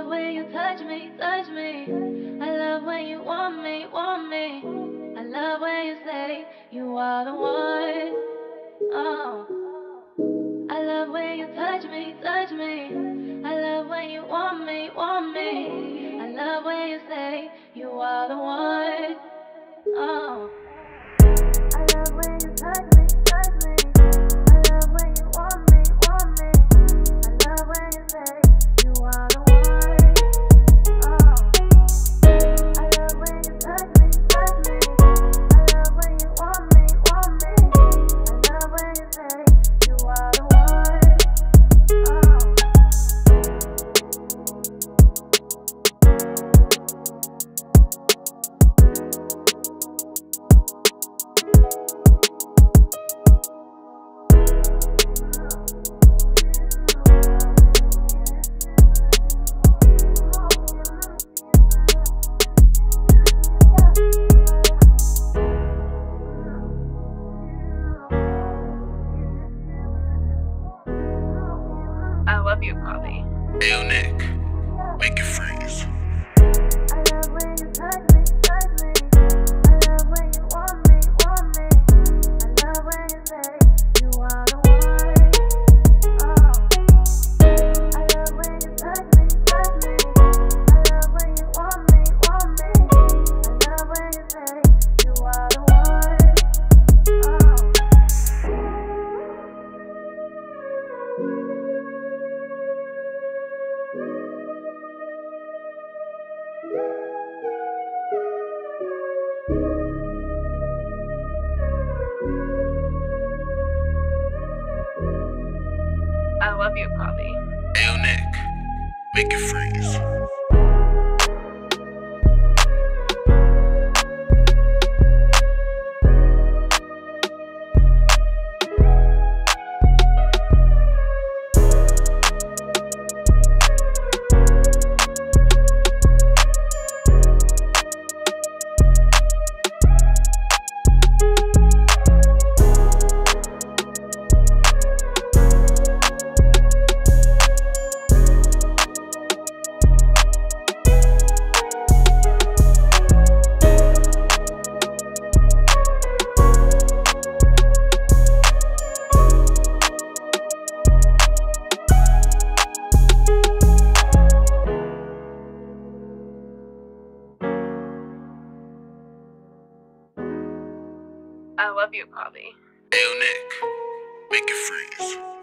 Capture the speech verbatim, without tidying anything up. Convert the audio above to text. love when you touch me, touch me. I love when you want me, want me. I love when you say you are the one. Oh, I love when you touch me, touch me. I love when you want me, want me. I love when you say you are the one. Oh, I love when you touch me, touch me. I love when you want me, want me. I love when you say you are the one. Oh, I love when you touch me, touch me. I love when you want me, want me. I love when you say you are the one. Oh. I love you, Polly. Hey, Nick, make it freeze.